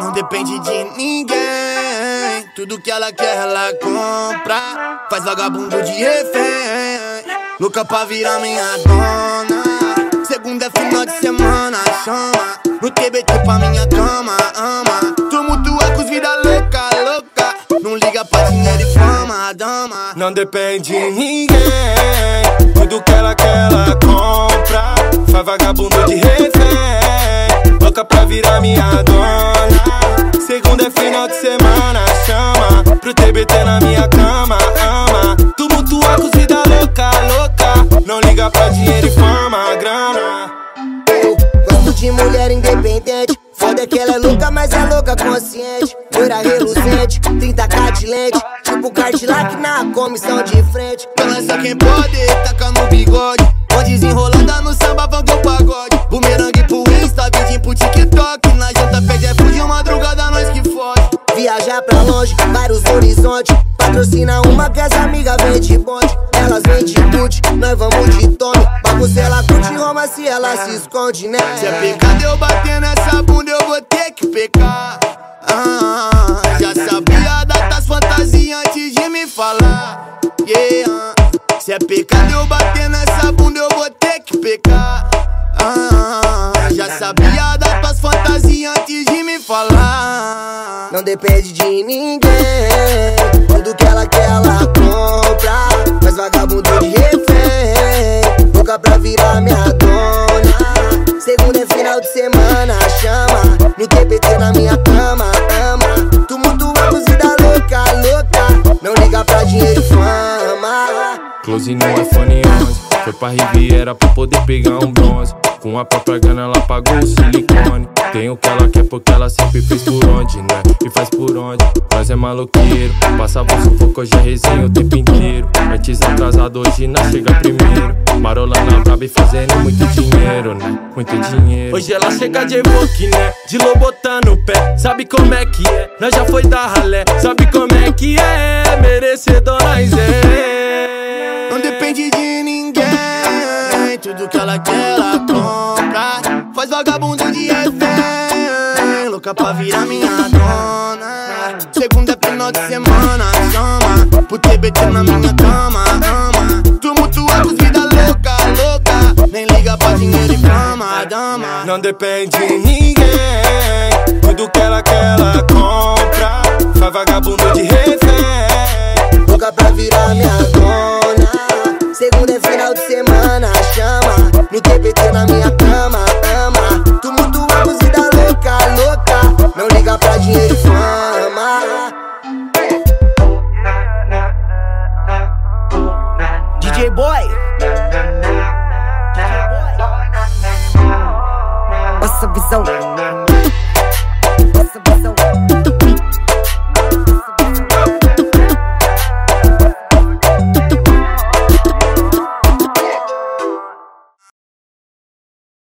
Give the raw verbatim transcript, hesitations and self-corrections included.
Não depende de ninguém, tudo que ela quer ela compra. Faz vagabundo de refém, louca pra virar minha dona. Segunda é final de semana, chama no T B T pra minha cama, ama. Tumultua com os vida louca, louca. Não liga pra dinheiro e fama, dama. Não depende de ninguém, tudo que ela quer ela compra. Faz vagabundo de refém, louca pra virar minha dona. Segunda é final de semana, chama pro T B T na minha cama, ama. Tumultua com os vida louca, louca. Não liga pra dinheiro e fama, grana. De mulher independente, foda é que ela é louca, mas é louca consciente. Loira reluzente, trinta k de lente, tipo Cadillac na comissão de frente. Ela só quem pode, taca no bigode. Vou desenrolada no samba, vão pro pagode. Bumerangue pro Insta, vídeo pro TikTok. Na janta pede é de madrugada, nós que foge. Viajar pra longe, vários horizontes. Patrocina uma que as amigas vem de bonde. Elas vêm de tute, nós vamos de tome. Bagunça ela curte Roma se ela se esconde, né? Se é pecado eu bater nessa bunda, eu vou ter que pecar. ah, Já sabia das fantasias antes de me falar. yeah. Se é pecado eu bater nessa bunda, eu vou ter que pecar. ah, Já sabia das fantasias antes de me falar. Não depende de ninguém, tudo que ela quer ela compra. Mas vagabundo de refém, louca pra virar minha dona. Segunda é final de semana, chama no T P T na minha cama, ama. Tumultua com os vida louca, louca. Não liga pra dinheiro e fama. Close no iPhone onze, foi pra Riviera pra poder pegar um bronze. Com a própria grana ela pagou o silicone. Tem o que ela quer porque ela sempre fez por onde, né? E faz por onde, nós é maloqueiro. Passava um sufoco, hoje é resenha o tempo inteiro. Antes atrasado, hoje não chega primeiro. Marolana braba e fazendo muito dinheiro, né? Muito dinheiro. Hoje ela chega de evoque, né? De Lobotã no pé, sabe como é que é? Nós já foi da ralé, sabe como é que é? Merecedor, nós é. Não depende de ninguém, tudo que ela quer ela compra. Faz vagabundo de refém, louca pra virar minha dona. Segunda é final de semana, chama pro T B T na minha cama, ama. Tumultua com os vida louca, louca. Nem liga pra dinheiro e fama, dama. Não depende de ninguém, tudo que ela quer ela compra. Faz vagabundo de refém, louca pra virar minha dona. Segunda é final de semana, chama no T B T na minha cama, ama. Tumultua com vida louca, louca. Não liga pra dinheiro e fama. D J Boy, D J Boy, passa a visão.